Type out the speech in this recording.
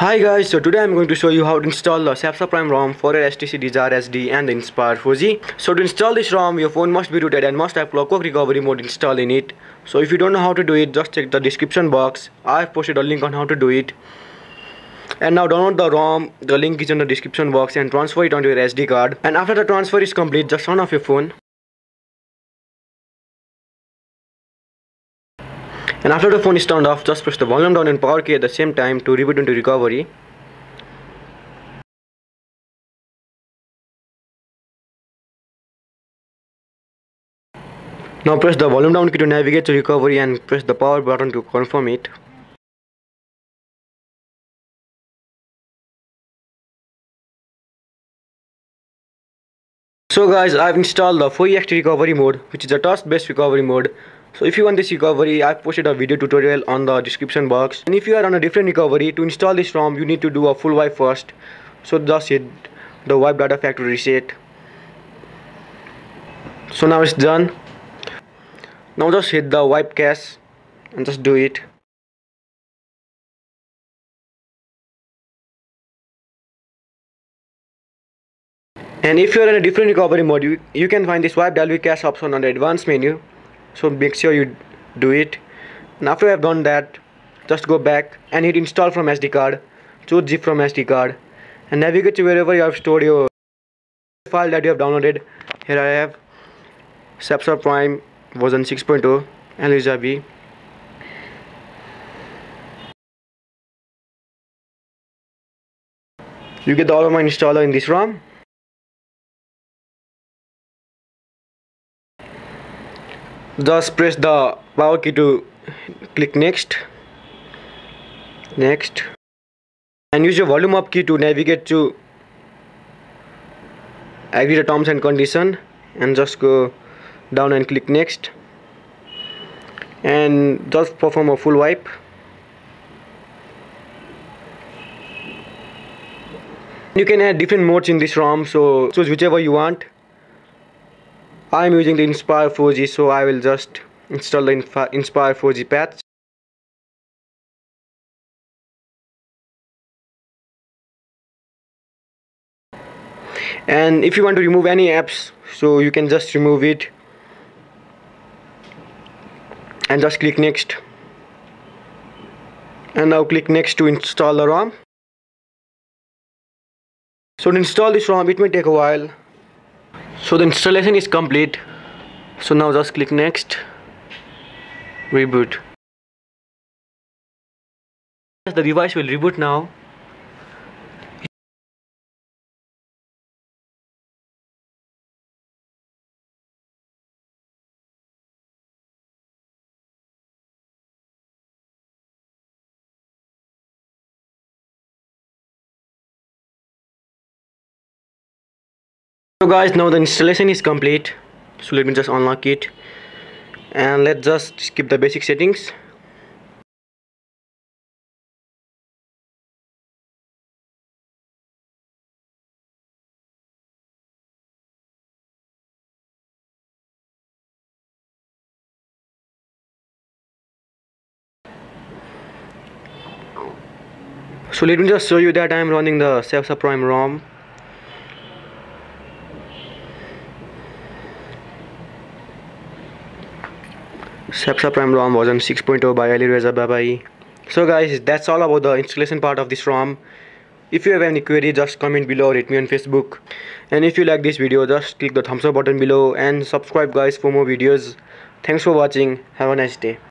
Hi guys, so today I'm going to show you how to install the Sabsa Prime ROM for your HTC Desire SD and the Inspire 4G. So to install this ROM, your phone must be rooted and must have Clockwork Recovery mode installed in it. So if you don't know how to do it, just check the description box. I've posted a link on how to do it. And now download the ROM, the link is in the description box, and transfer it onto your SD card. And after the transfer is complete, just turn off your phone. And after the phone is turned off, just press the volume down and power key at the same time to reboot into recovery. Now press the volume down key to navigate to recovery and press the power button to confirm it. So guys, I've installed the 4EXT recovery mode, which is a task-based recovery mode. So if you want this recovery, I've posted a video tutorial on the description box. And if you are on a different recovery, to install this ROM, you need to do a full wipe first. So just hit the wipe data factory reset. So now it's done. Now just hit the wipe cache and just do it. And if you are in a different recovery mode, you can find this wipe dalvik cache option on the advanced menu. So make sure you do it. And after I have done that, just go back and hit install from SD card, choose zip from SD card, and navigate to wherever you have stored your file that you have downloaded. Here I have Sabsa Prime version 6.0 Ali Reza Babae. You get all of my installer in this ROM. Just press the power key to click next, and use your volume up key to navigate to agree to terms and condition, and just go down and click next, and just perform a full wipe. You can add different modes in this ROM, so choose whichever you want. I'm using the Inspire 4G, so I will just install the Inspire 4G patch. And if you want to remove any apps, so you can just remove it and just click next. And now click next to install the ROM. So to install this ROM, it may take a while. So the installation is complete. So now just click next, reboot. The device will reboot now. So guys, now the installation is complete, so let me just unlock it, and let's just skip the basic settings. So let me just show you that I am running the Sabsa Prime ROM. Sabsa Prime ROM version 6.0 by Ali Reza Babae. So guys, that's all about the installation part of this ROM. If you have any query, just comment below or hit me on Facebook. And if you like this video, just click the thumbs up button below and subscribe guys for more videos. Thanks for watching. Have a nice day.